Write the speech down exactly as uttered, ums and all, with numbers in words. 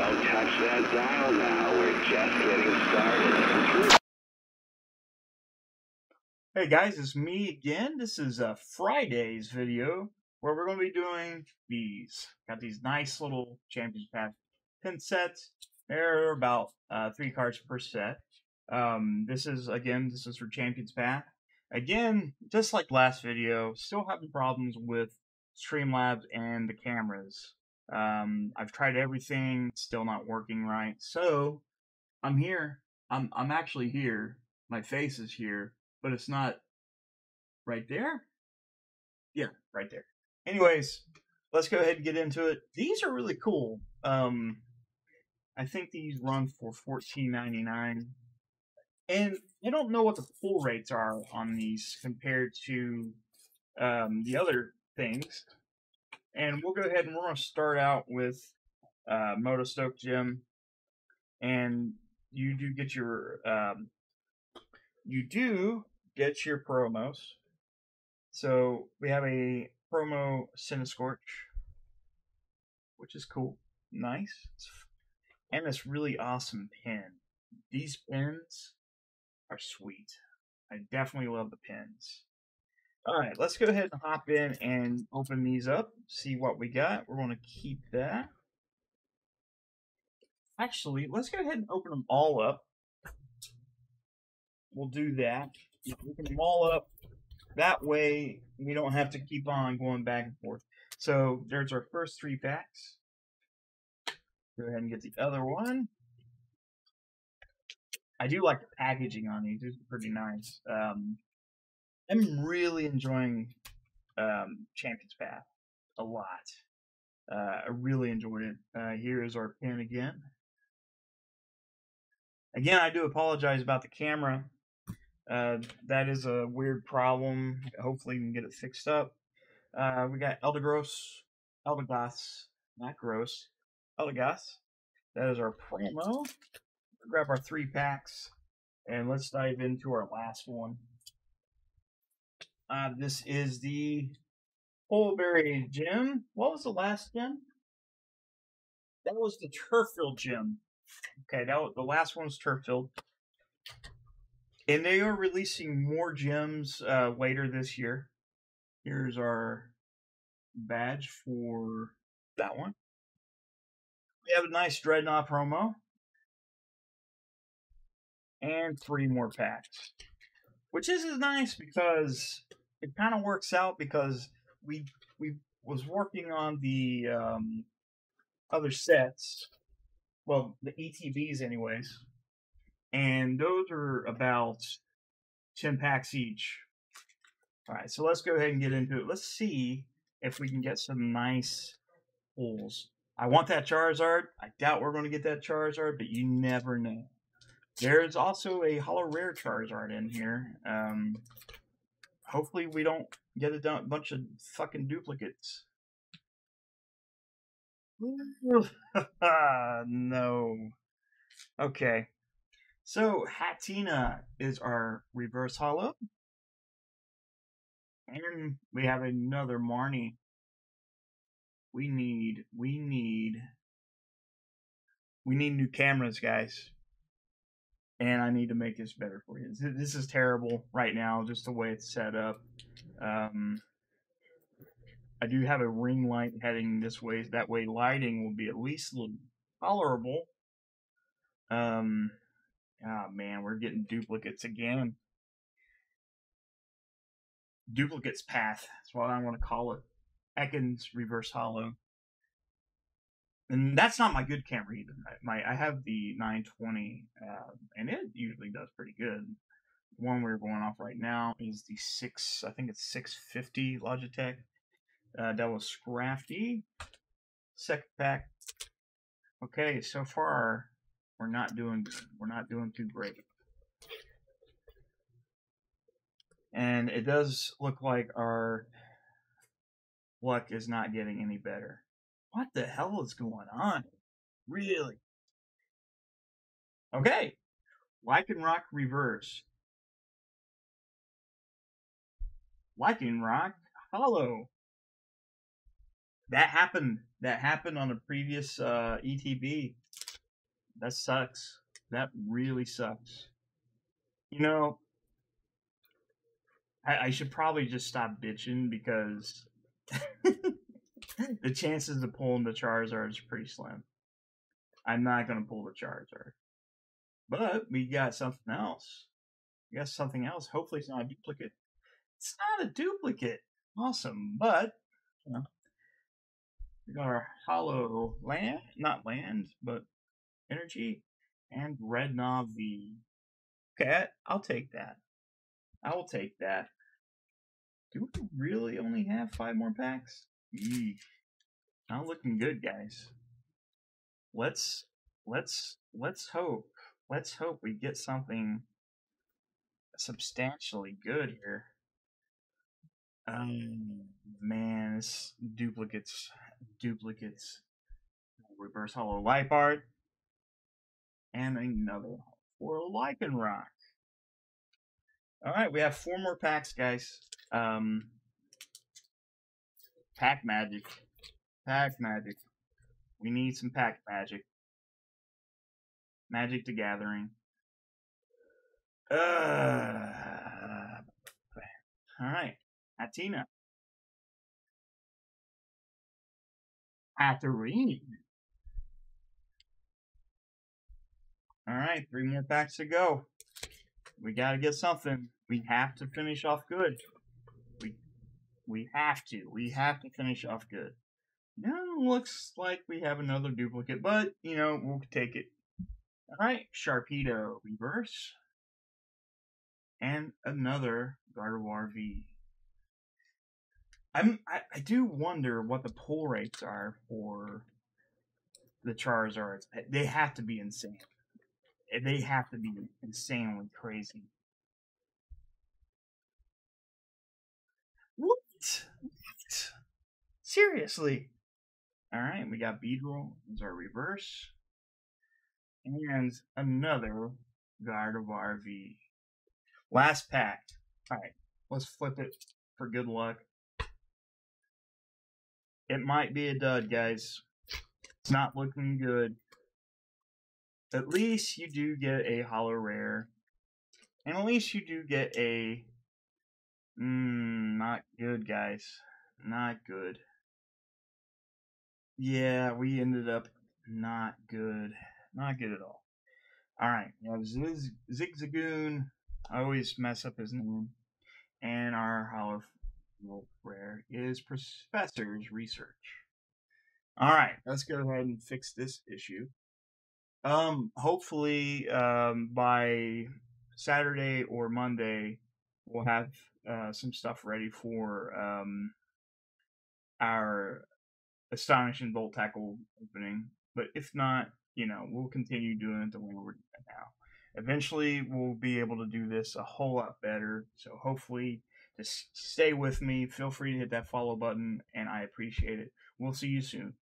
Don't touch that dial now. We're just getting started. Hey guys, it's me again. This is a Friday's video where we're going to be doing these. Got these nice little Champions Path pin sets. They're about uh, three cards per set. Um, this is, again, this is for Champions Path. Again, just like last video, still having problems with Streamlabs and the cameras. Um, I've tried everything, still not working right. So I'm here. I'm I'm actually here. My face is here, but it's not right there. Yeah, right there. Anyways, let's go ahead and get into it. These are really cool. Um, I think these run for fourteen ninety-nine, and I don't know what the pull rates are on these compared to um, the other things. And we'll go ahead and we're going to start out with uh, Motostoke Gym, and you do get your um, you do get your promos. So we have a promo Cinescorch, which is cool, nice, and this really awesome pin. These pins are sweet. I definitely love the pins. Alright, let's go ahead and hop in and open these up, see what we got. We're going to keep that. Actually, let's go ahead and open them all up. We'll do that. Open them all up. That way, we don't have to keep on going back and forth. So, there's our first three packs. Go ahead and get the other one. I do like the packaging on these. These are pretty nice. Um... I'm really enjoying um, Champions Path a lot. Uh, I really enjoyed it. Uh, here is our pin again. Again, I do apologize about the camera. Uh, that is a weird problem. Hopefully we can get it fixed up. Uh, we got Eldegoss, Eldegoss, not gross, Eldegoss. That is our promo. We'll grab our three packs, and let's dive into our last one. Uh, this is the Polberry Gym. What was the last gym? That was the Turffield Gym. Okay, that was, the last one's Turffield. And they are releasing more gyms uh, later this year. Here's our badge for that one. We have a nice Dreadnought promo. And three more packs. Which is nice because it kind of works out, because we we was working on the um, other sets, well, the E T Bs anyways, and those are about ten packs each. All right, so let's go ahead and get into it. Let's see if we can get some nice pulls. I want that Charizard. I doubt we're going to get that Charizard, but you never know. There's also a holo rare Charizard in here. Um, hopefully we don't get a bunch of fucking duplicates. No. Okay. So Hatenna is our reverse holo. And we have another Marnie. We need, we need, we need new cameras, guys. And I need to make this better for you. This is terrible right now, just the way it's set up. Um, I do have a ring light heading this way. That way lighting will be at least a little tolerable. Um, oh, man, we're getting duplicates again. Duplicates Path. That's what I want to call it. Ekans reverse holo. And that's not my good camera either. My, I have the nine twenty, uh, and it usually does pretty good. The one we're going off right now is the six, I think it's six fifty Logitech. Uh, that was Scrafty. Second pack. Okay, so far we're not doing good. We're not doing too great. And it does look like our luck is not getting any better. What the hell is going on? Really? Okay. Lycanroc reverse. Lycanroc hollow. That happened. That happened on a previous uh, E T B. That sucks. That really sucks. You know, I, I should probably just stop bitching because the chances of pulling the Charizard is pretty slim. I'm not going to pull the Charizard. But we got something else. We got something else. Hopefully it's not a duplicate. It's not a duplicate. Awesome. But, you know, we got our hollow land. Not land, but energy. And Dreadnought V. Okay, I'll take that. I will take that. Do we really only have five more packs? Eee. Not looking good, guys. Let's let's let's hope. Let's hope we get something substantially good here. Um man, it's duplicates. Duplicates. Reverse hollow Lycanroc. And another for Lycanroc. Alright, we have four more packs, guys. Um Pack magic. Pack magic. We need some pack magic. Magic the Gathering. Uh, Alright. Hatenna. Hatterine. Alright, three more packs to go. We gotta get something. We have to finish off good. We we have to. We have to finish off good. Now it looks like we have another duplicate, but, you know, we'll take it. Alright, Sharpedo reverse. And another Gardevoir V. I'm, I, I do wonder what the pull rates are for the Charizards. They have to be insane. They have to be insanely crazy. What? What? Seriously. Alright, we got Beedrill as our reverse. And another Gardevoir V. Last pack. Alright, let's flip it for good luck. It might be a dud, guys. It's not looking good. At least you do get a hollow rare. And at least you do get a... Mmm, not good, guys. Not good. Yeah, we ended up not good. Not good at all. Alright, we have Ziz Zigzagoon. I always mess up his name. And our hollow rare is Professor's Research. Alright, let's go ahead and fix this issue. Um, hopefully, um, by Saturday or Monday, we'll have, uh, some stuff ready for, um, our Astonishing Bolt Tackle opening. But if not, you know, we'll continue doing it the way we're doing it now. Eventually, we'll be able to do this a whole lot better. So hopefully, just stay with me. Feel free to hit that follow button, and I appreciate it. We'll see you soon.